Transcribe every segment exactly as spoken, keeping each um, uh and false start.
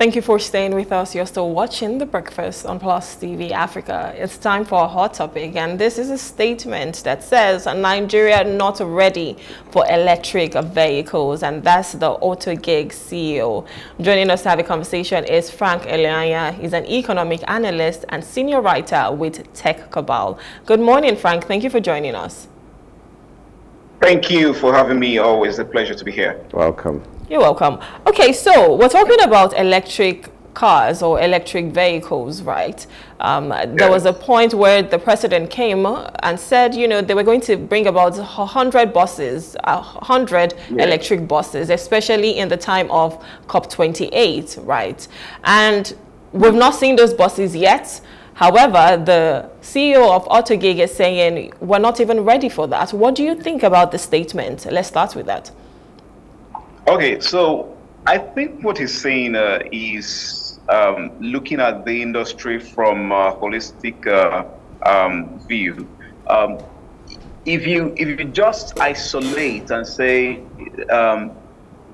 Thank you for staying with us. You're still watching The Breakfast on Plus T V Africa. It's time for a hot topic, and this is a statement that says Nigeria not ready for electric vehicles, and that's the AutoGIG C E O. Joining us to have a conversation is Frank Eleanya. He's an economic analyst and senior writer with Tech Cabal. Good morning, Frank. Thank you for joining us. Thank you for having me. Always a pleasure to be here. Welcome. You're welcome. Okay, so we're talking about electric cars or electric vehicles, right? Um, there yes. was a point where the president came and said, you know, they were going to bring about one hundred buses, one hundred yes. electric buses, especially in the time of COP twenty-eight, right? And we've not seen those buses yet. However, the C E O of AutoGIG is saying, we're not even ready for that. What do you think about the statement? Let's start with that. Okay, so I think what he's saying uh, is um, looking at the industry from a holistic uh, um, view. Um, if you if you just isolate and say um,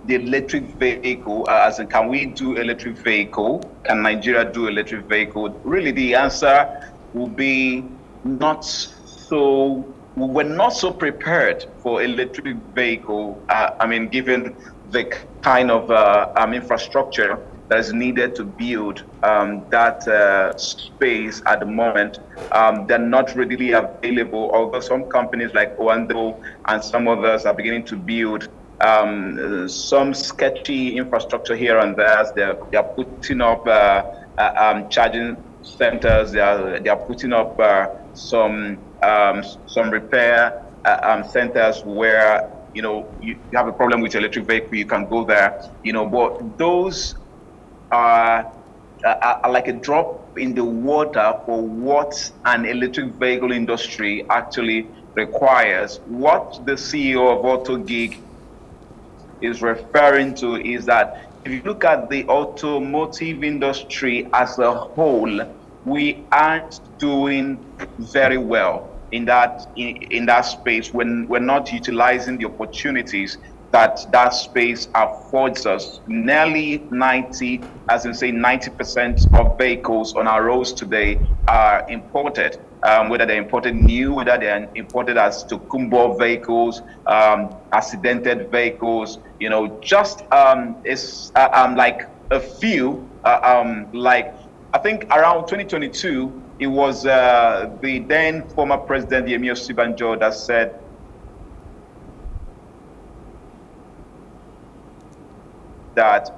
the electric vehicle, as in can we do electric vehicle? Can Nigeria do electric vehicle? Really, the answer will be not so. We're not so prepared for electric vehicle. Uh, I mean, given the kind of uh, um, infrastructure that is needed to build um, that uh, space at the moment. Um, they're not readily available, although some companies like Oando and some others are beginning to build um, some sketchy infrastructure here and there. They're, they're putting up uh, uh, um, charging centers, they are, they are putting up uh, some um, some repair uh, um, centers where, you know, you have a problem with electric vehicle, you can go there, you know, but those are, are, are like a drop in the water for what an electric vehicle industry actually requires. What the C E O of AutoGIG is referring to is that if you look at the automotive industry as a whole, we aren't doing very well. In that in, in that space, when we're not utilizing the opportunities that that space affords us. Nearly ninety, as in say ninety percent of vehicles on our roads today are imported, um, whether they're imported new, whether they're imported as tokumbo vehicles, um, accidented vehicles, you know, just um, it's uh, um, like a few, uh, um, like I think around twenty twenty-two, it was uh, the then former president, Yemi Osinbajo, that said, that.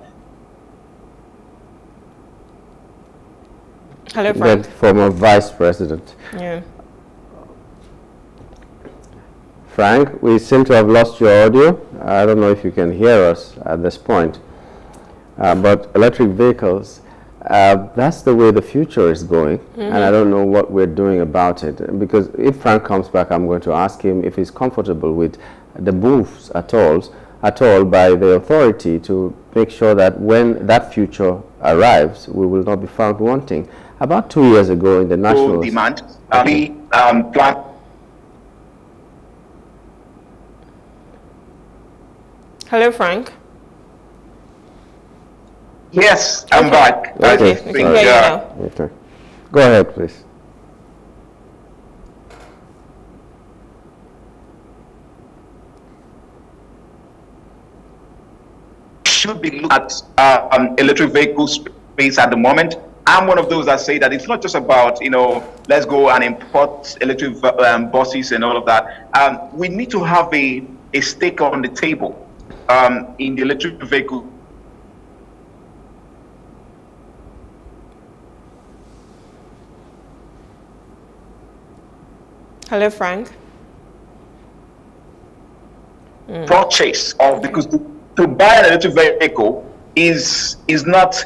Hello, Frank. That former vice president. Yeah. Frank, we seem to have lost your audio. I don't know if you can hear us at this point. Uh, but electric vehicles. Uh, that's the way the future is going, mm-hmm. and I don't know what we're doing about it. Because if Frank comes back, I'm going to ask him if he's comfortable with the moves at all, at all by the authority to make sure that when that future arrives, we will not be found wanting. About two years ago in the national demand, uh, we um, plan. Hello, Frank. Yes, I'm okay. back. Okay. Okay. Think, okay. Uh, okay. Go ahead, please. Should be looking at uh, um, electric vehicle space at the moment. I'm one of those that say that it's not just about, you know, let's go and import electric um, buses and all of that. Um, we need to have a, a stake on the table um, in the electric vehicle. Hello, Frank. Mm. Purchase of because to, to buy an electric vehicle is is not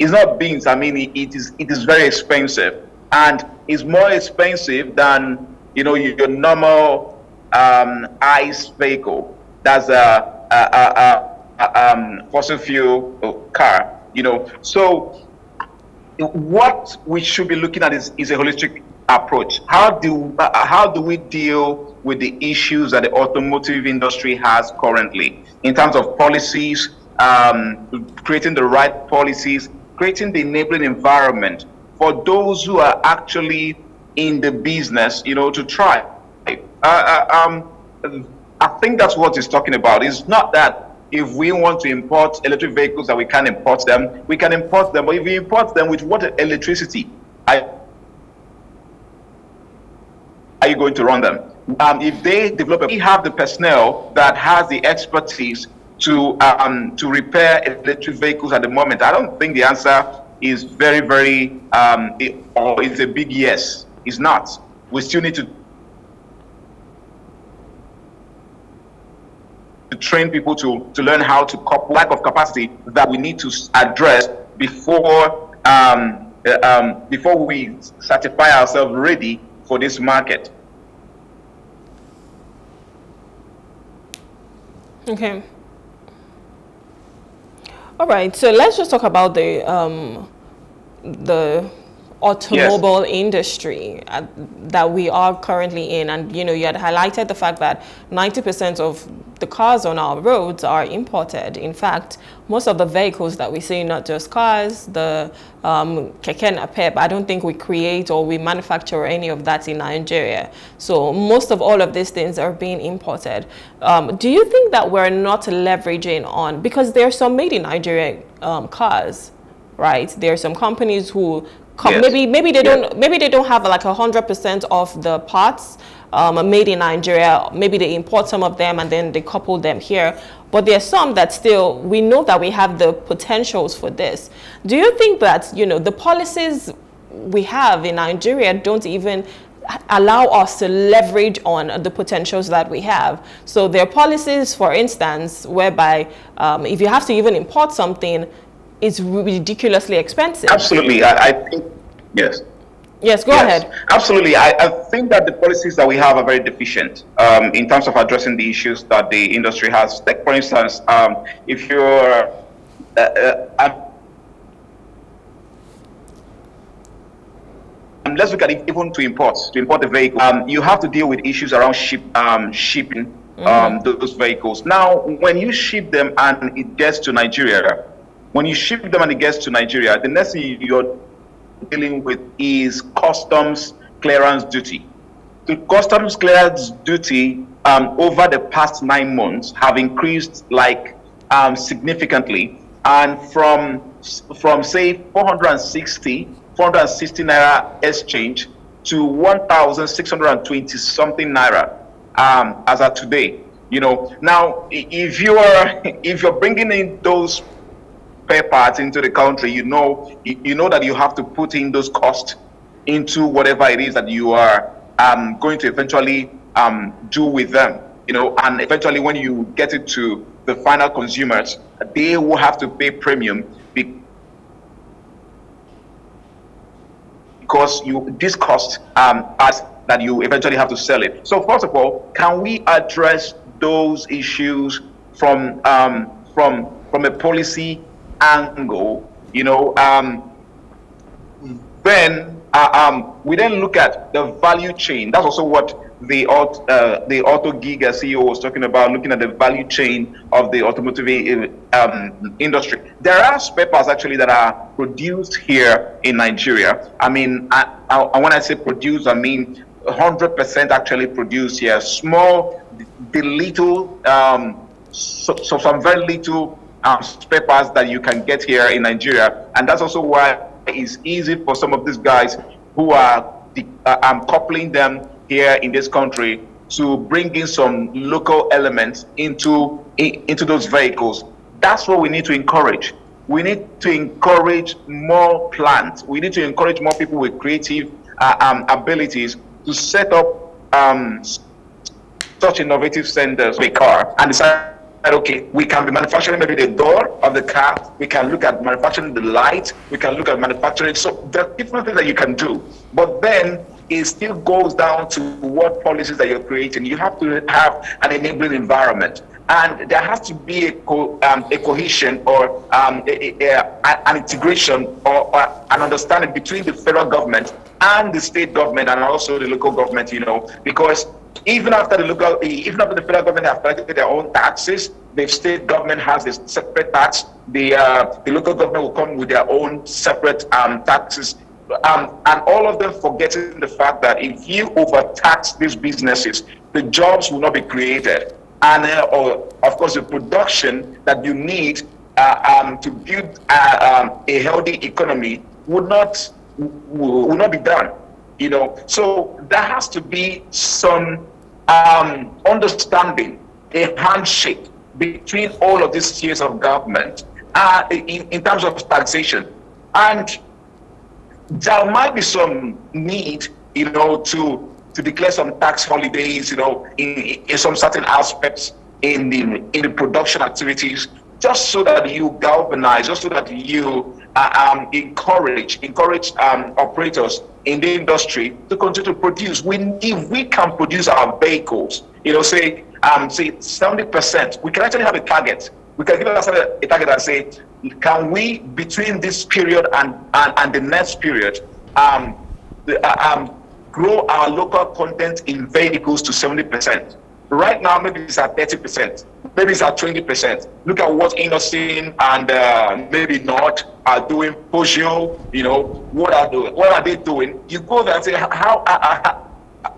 is not beans. I mean, it, it is it is very expensive, and it's more expensive than, you know, your, your normal um, ICE vehicle. That's a, a, a, a, a um, fossil fuel car. You know, so what we should be looking at is is a holistic approach. How do uh, how do we deal with the issues that the automotive industry has currently in terms of policies, um, creating the right policies creating the enabling environment for those who are actually in the business, you know, to try. Uh, um, I think that's what he's talking about. It's not that if we want to import electric vehicles that we can't import them, we can import them. But if we import them with what electricity are you going to run them? Um, if they develop, we have the personnel that has the expertise to um, to repair electric vehicles at the moment. I don't think the answer is very, very, um, it, or it's a big yes. It's not. We still need to to train people to, to learn how to cope, lack of capacity that we need to address before um, uh, um, before we certify ourselves ready for this market. Okay. All right. So let's just talk about the um, the automobile yes. industry uh, that we are currently in, and you know you had highlighted the fact that ninety percent of the cars on our roads are imported. In fact, most of the vehicles that we see, not just cars, the um, keke napep, I don't think we create or we manufacture any of that in Nigeria. So most of all of these things are being imported. Um, do you think that we're not leveraging on, because there are some made in Nigeria um, cars, right? There are some companies who come, yes. maybe maybe they yes. don't maybe they don't have like a hundred percent of the parts. Um, made in Nigeria, maybe they import some of them and then they couple them here. But there are some that still, we know that we have the potentials for this. Do you think that, you know, the policies we have in Nigeria don't even allow us to leverage on the potentials that we have? So there are policies, for instance, whereby um, if you have to even import something, it's ridiculously expensive. Absolutely, I, I think, yes. Yes, go yes, ahead. Absolutely. I, I think that the policies that we have are very deficient um, in terms of addressing the issues that the industry has. Take, for instance, um, if you're uh, uh, um, let's look at it even to import, to import the vehicle, um, you have to deal with issues around ship, um, shipping mm-hmm. um, those vehicles. Now, when you ship them and it gets to Nigeria, when you ship them and it gets to Nigeria, the next thing you're dealing with is customs clearance duty. The customs clearance duty um, over the past nine months have increased like um, significantly, and from from say four hundred sixty naira exchange to one thousand six hundred twenty something naira um, as of today. You know, now if you are if you're bringing in those parts into the country, you know you know that you have to put in those costs into whatever it is that you are um, going to eventually um, do with them, you know, and eventually when you get it to the final consumers, they will have to pay premium because you this cost um, as that you eventually have to sell it. So first of all, can we address those issues from um, from from a policy angle, you know, um, then uh, um, we then look at the value chain. That's also what the auto, uh, the AutoGIG C E O was talking about, looking at the value chain of the automotive um, industry. There are spare parts actually that are produced here in Nigeria. I mean, I, I, when I say produced, I mean one hundred percent actually produced here. Small, the little, um, so, so some very little Um, spare parts that you can get here in Nigeria, and that's also why it's easy for some of these guys who are de uh, um, coupling them here in this country to bring in some local elements into in, into those vehicles. That's what we need to encourage. We need to encourage more plants. We need to encourage more people with creative uh, um, abilities to set up um, such innovative centers with car and decide, okay, we can be manufacturing maybe the door of the car, we can look at manufacturing the light, we can look at manufacturing. So there are different things that you can do, but then it still goes down to what policies that you're creating. You have to have an enabling environment, and there has to be a, co um, a cohesion or um, a, a, a, an integration or, or an understanding between the federal government and the state government and also the local government, you know, because Even after the local, even after the federal government have collected their own taxes, the state government has a separate tax. The uh, the local government will come with their own separate um, taxes, um, and all of them forgetting the fact that if you overtax these businesses, the jobs will not be created, and uh, or of course the production that you need uh, um, to build uh, um, a healthy economy would not would not be done. You know, so there has to be some um, understanding, a handshake between all of these tiers of government uh, in, in terms of taxation. And there might be some need, you know, to, to declare some tax holidays, you know, in, in some certain aspects in the, in the production activities, just so that you galvanize, just so that you uh, um, encourage, encourage um, operators in the industry to continue to produce. When if we can produce our vehicles, you know, say um say seventy percent, we can actually have a target. We can give us a, a target and say, can we between this period and and, and the next period um, the, uh, um grow our local content in vehicles to seventy percent? Right now maybe it's at thirty percent, maybe it's at twenty percent. Look at what Innoson and uh, maybe not are doing. Peugeot, you know, what are doing? What are they doing? You go there and say, how uh,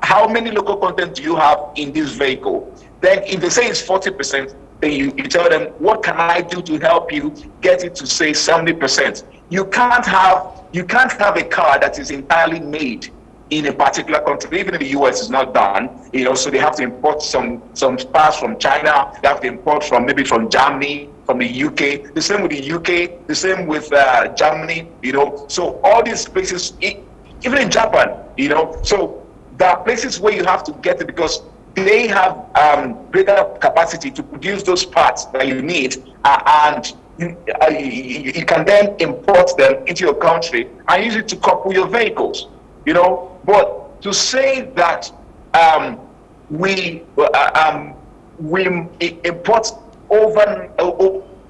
how many local content do you have in this vehicle? Then if they say it's forty percent, then you, you tell them, what can I do to help you get it to say seventy percent? You can't have you can't have a car that is entirely made in a particular country. Even in the U S is not done, you know, so they have to import some some parts from China, they have to import from maybe from Germany, from the U K, the same with the U K, the same with uh, Germany, you know, so all these places, even in Japan, you know, so there are places where you have to get it because they have um, greater capacity to produce those parts that you need, uh, and you, uh, you, you can then import them into your country and use it to couple your vehicles, you know. But to say that um, we uh, um, we import over uh,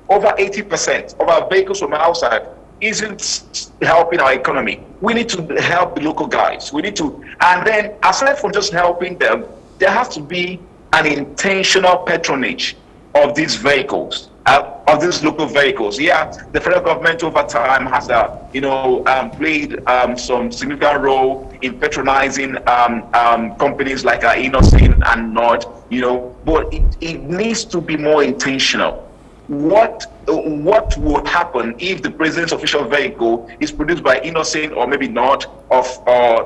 over eighty percent of our vehicles from outside isn't helping our economy. We need to help the local guys. We need to, and then aside from just helping them, there has to be an intentional patronage of these vehicles, uh, of these local vehicles. Yeah, the federal government over time has, uh, you know, um, played um, some significant role in patronizing um, um, companies like uh, Innoson and not, you know, but it, it needs to be more intentional. What uh, what would happen if the president's official vehicle is produced by Innoson or maybe not of or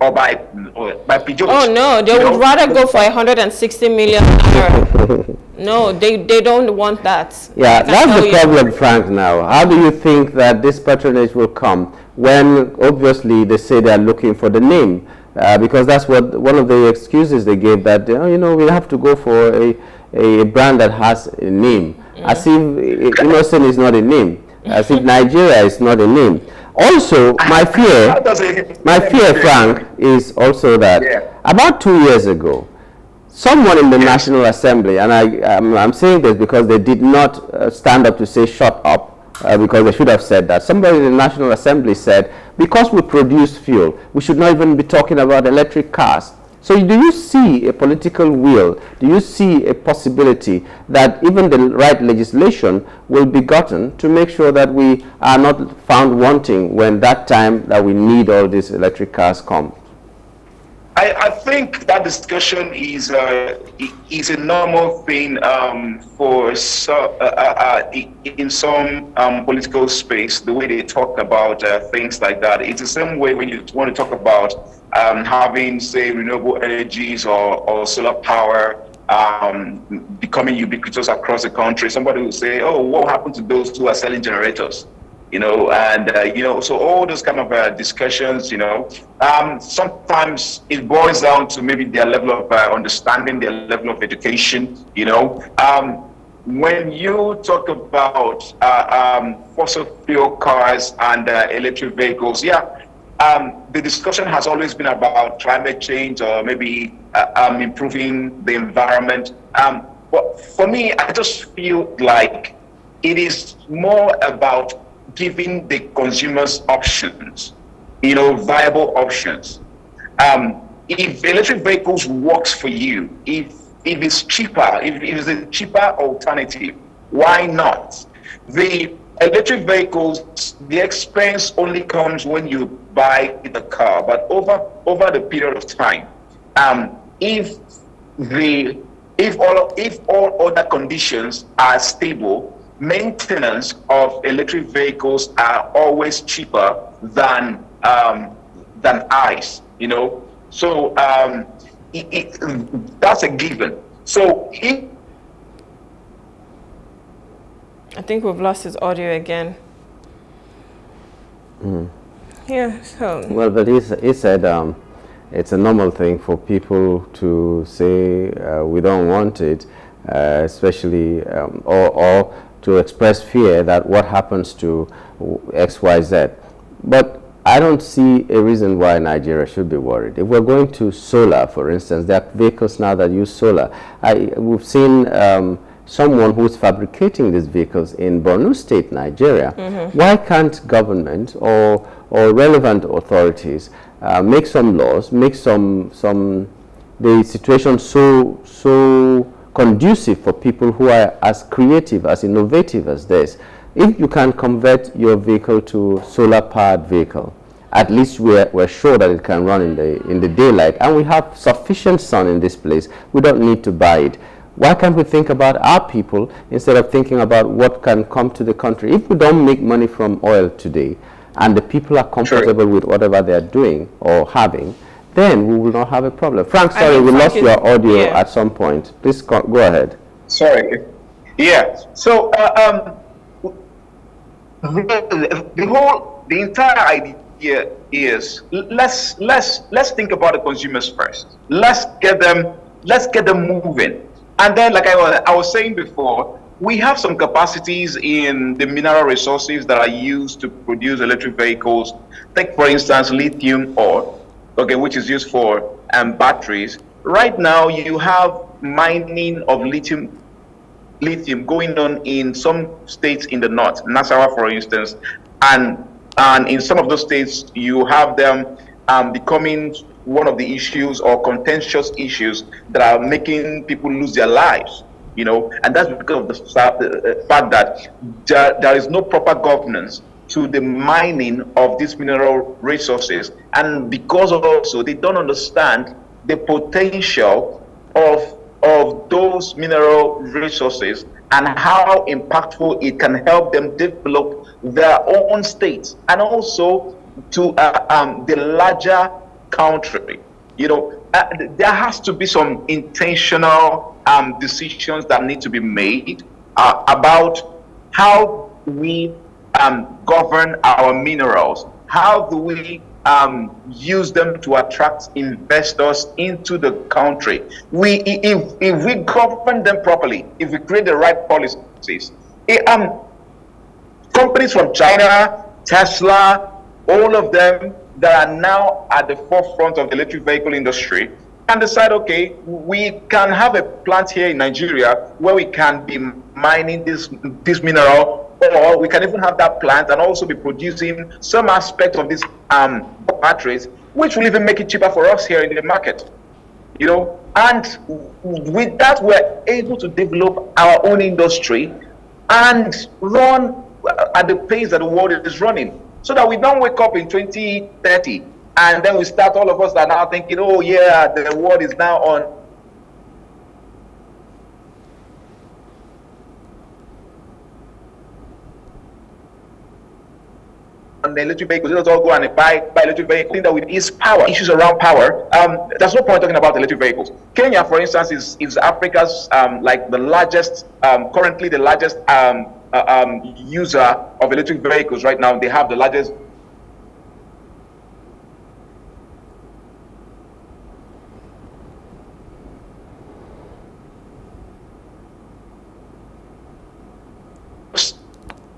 uh, or by or by Peugeot? Oh no, they would know? rather go for one hundred sixty million. No, they, they don't want that. Yeah, that's the problem, Frank, now. How do you think that this patronage will come when, obviously, they say they're looking for the name? Uh, because that's what one of the excuses they gave, that, you know, we have to go for a, a brand that has a name. Mm-hmm. As if Innoson is not a name. As if Nigeria is not a name. Also, my fear, my fear, Frank, is also that yeah. about two years ago, someone in the National Assembly, and I, I'm, I'm saying this because they did not uh, stand up to say shut up, uh, because they should have said that. Somebody in the National Assembly said, because we produce fuel, we should not even be talking about electric cars. So do you see a political will? Do you see a possibility that even the right legislation will be gotten to make sure that we are not found wanting when that time that we need all these electric cars come? I, I think that discussion is uh, is a normal thing um, for so, uh, uh, uh, in some um, political space. The way they talk about uh, things like that, it's the same way when you want to talk about um, having, say, renewable energies or, or solar power um, becoming ubiquitous across the country. Somebody will say, "Oh, what happened to those who are selling generators?" You know, and, uh, you know, so all those kind of uh, discussions, you know, um, sometimes it boils down to maybe their level of uh, understanding, their level of education, you know. Um, when you talk about uh, um, fossil fuel cars and uh, electric vehicles, yeah, um, the discussion has always been about climate change or maybe uh, um, improving the environment. Um, but for me, I just feel like it is more about giving the consumers options, you know, viable options. Um, if electric vehicles works for you, if if it's cheaper, if it is a cheaper alternative, why not? The electric vehicles, the expense only comes when you buy the car, but over over the period of time, um, if the if all if all other conditions are stable, maintenance of electric vehicles are always cheaper than um, than ICE, you know. So um, it, it, that's a given. So if I think we've lost his audio again. Mm. Yeah, so... Well, but he, he said um, it's a normal thing for people to say uh, we don't want it, uh, especially, um, or, or to express fear that what happens to X Y Z. But I don't see a reason why Nigeria should be worried. If we're going to solar, for instance, there are vehicles now that use solar. I, we've seen... Um, someone who's fabricating these vehicles in Borno State, Nigeria. Mm-hmm. Why can't government or, or relevant authorities uh, make some laws, make some, some the situation so, so conducive for people who are as creative, as innovative as this? If you can convert your vehicle to solar-powered vehicle, at least we're, we're sure that it can run in the, in the daylight, and we have sufficient sun in this place. We don't need to buy it. Why can't we think about our people instead of thinking about what can come to the country? If we don't make money from oil today and the people are comfortable sure. with whatever they're doing or having, then we will not have a problem. Frank, sorry, I mean, we Frank lost is, your audio yeah. at some point. Please go ahead. Sorry. Yeah. So uh, um, the, the whole, the entire idea is let's, let's, let's think about the consumers first. Let's get them, let's get them moving. And then, like I was, I was saying before, we have some capacities in the mineral resources that are used to produce electric vehicles. Take, for instance, lithium ore, okay, which is used for um, batteries. Right now, you have mining of lithium lithium going on in some states in the north, Nasarawa, for instance. And, and in some of those states, you have them um, becoming one of the issues or contentious issues that are making people lose their lives, you know, and that's because of the fact that there, there is no proper governance to the mining of these mineral resources, and because of also they don't understand the potential of of those mineral resources and how impactful it can help them develop their own states and also to uh, um, the larger country. You know, uh, there has to be some intentional um, decisions that need to be made uh, about how we um, govern our minerals. How do we um, use them to attract investors into the country? We, if, if we govern them properly, if we create the right policies, it, um, companies from China, Tesla, all of them, that are now at the forefront of the electric vehicle industry and decide, okay, we can have a plant here in Nigeria where we can be mining this, this mineral, or we can even have that plant and also be producing some aspect of these um, batteries, which will even make it cheaper for us here in the market, you know? And with that, we're able to develop our own industry and run at the pace that the world is running. So that we don't wake up in twenty thirty and then we start, all of us are now thinking, oh yeah, the world is now on. on the electric vehicles, let us all go and buy, buy electric vehicles. Thing that we is power, issues around power. Um, there's no point talking about electric vehicles. Kenya, for instance, is, is Africa's um, like the largest, um, currently the largest um, Uh, um, user of electric vehicles right now. They have the largest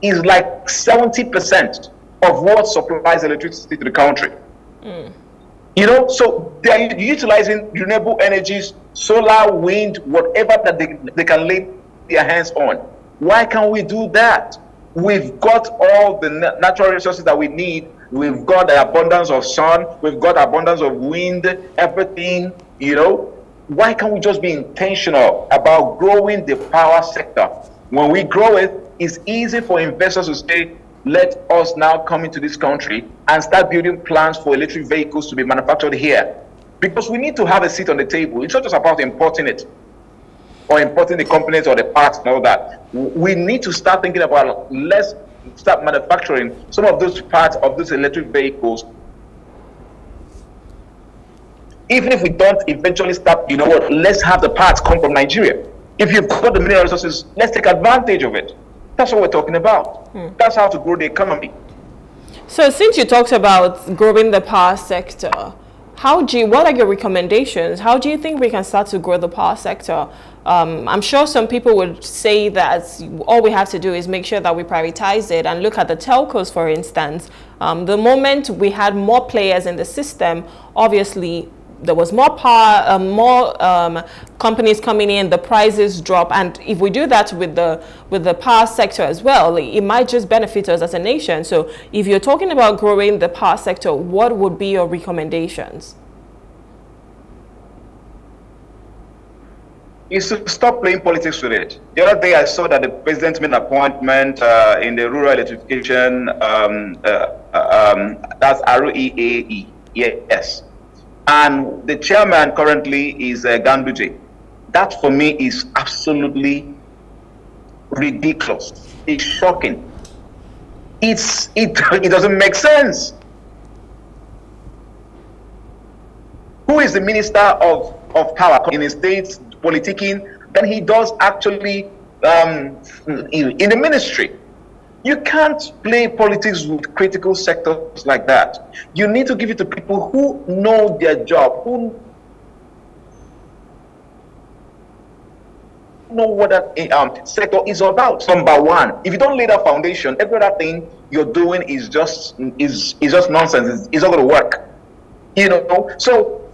is like seventy percent of what supplies electricity to the country. Mm. You know, so they're utilizing renewable energies, solar, wind, whatever that they, they can lay their hands on. Why can't we do that? We've got all the natural resources that we need We've got the abundance of sun. We've got abundance of wind, everything, you know. Why can't we just be intentional about growing the power sector? When we grow it, it's easy for investors to say, let us now come into this country and start building plans for electric vehicles to be manufactured here. Because we need to have a seat on the table. It's not just about importing it or importing the components or the parts and all that. We need to start thinking about, let's start manufacturing some of those parts of those electric vehicles. Even if we don't eventually start, you know what, let's have the parts come from Nigeria. If you've got the mineral resources, let's take advantage of it. That's what we're talking about. Hmm. That's how to grow the economy. So since you talked about growing the power sector, how do you, what are your recommendations? How do you think we can start to grow the power sector? Um, I'm sure some people would say that all we have to do is make sure that we privatize it and look at the telcos, for instance. Um, the moment we had more players in the system, obviously, there was more power, uh, more um, companies coming in, the prices drop. And if we do that with the with the power sector as well, it might just benefit us as a nation. So if you're talking about growing the power sector, what would be your recommendations? It's to stop playing politics with it. The other day I saw that the president made an appointment uh, in the rural electrification, um, uh, um, that's R E A, yes. And the chairman currently is uh, Ganduje. That for me is absolutely ridiculous. It's shocking. It's, it, it doesn't make sense. Who is the minister of, of power in the states, politicking, than he does actually um, in, in the ministry? You can't play politics with critical sectors like that. You need to give it to people who know their job, who know what that um, sector is about. Number one, if you don't lay that foundation, every other thing you're doing is just is is just nonsense. It's, it's not going to work, you know. So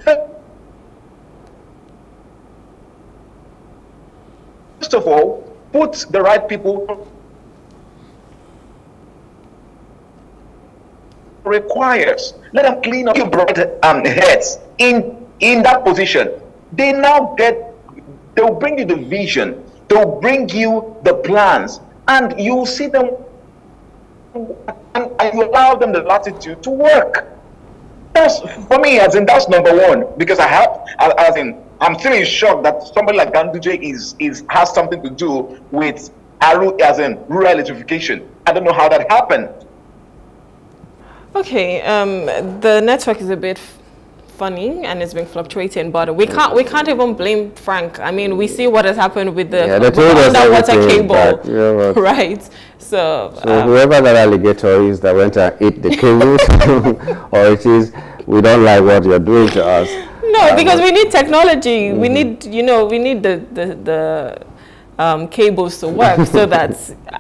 first of all, put the right people. Requires let them clean up your broad um, heads in in that position. They now get, they'll bring you the vision, they'll bring you the plans, and you see them and, and you allow them the latitude to work. That's for me, as in that's number one, because I have, as in I'm still in shock that somebody like Ganduje is is has something to do with A R U, as in rural electrification. I don't know how that happened. Okay, um, the network is a bit funny and it's been fluctuating, but we can't we can't even blame Frank. I mean, we see what has happened with the yeah, underwater cable, but, you know, right? So, so um, whoever that alligator is that went and ate the cables, or it is, we don't like what you're doing to us. No, um, because we need technology. Mm-hmm. We need, you know, we need the the. the Um, cables to work so that,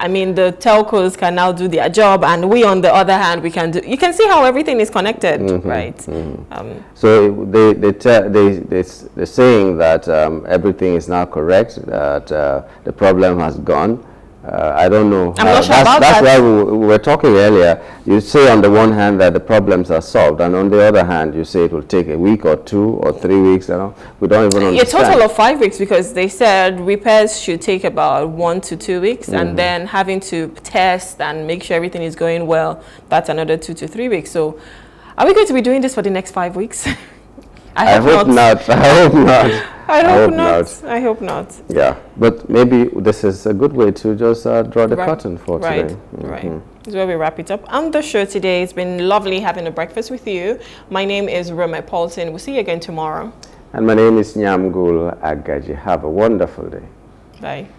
I mean, the telcos can now do their job, and we, on the other hand, we can do, you can see how everything is connected, mm-hmm, right? Mm-hmm. um, so they, they, they, they, they're saying that um, everything is now correct, that uh, the problem has gone. Uh, I don't know. I'm not sure that's, about that's that. Why we, we were talking earlier. You say on the one hand that the problems are solved, and on the other hand, you say it will take a week or two or three weeks. You know, we don't even understand. A total of five weeks, because they said repairs should take about one to two weeks, mm-hmm, and then having to test and make sure everything is going well, that's another two to three weeks. So, are we going to be doing this for the next five weeks? I, I hope not. not. I hope not. I hope, I hope not. not. I hope not. Yeah, but maybe this is a good way to just uh, draw the wrap, curtain for right, today. Right, right. Mm-hmm. This is where we wrap it up on the show today. It's been lovely having a breakfast with you. My name is Roma Paulson. We'll see you again tomorrow. And my name is Nyamgul Agaji. Have a wonderful day. Bye.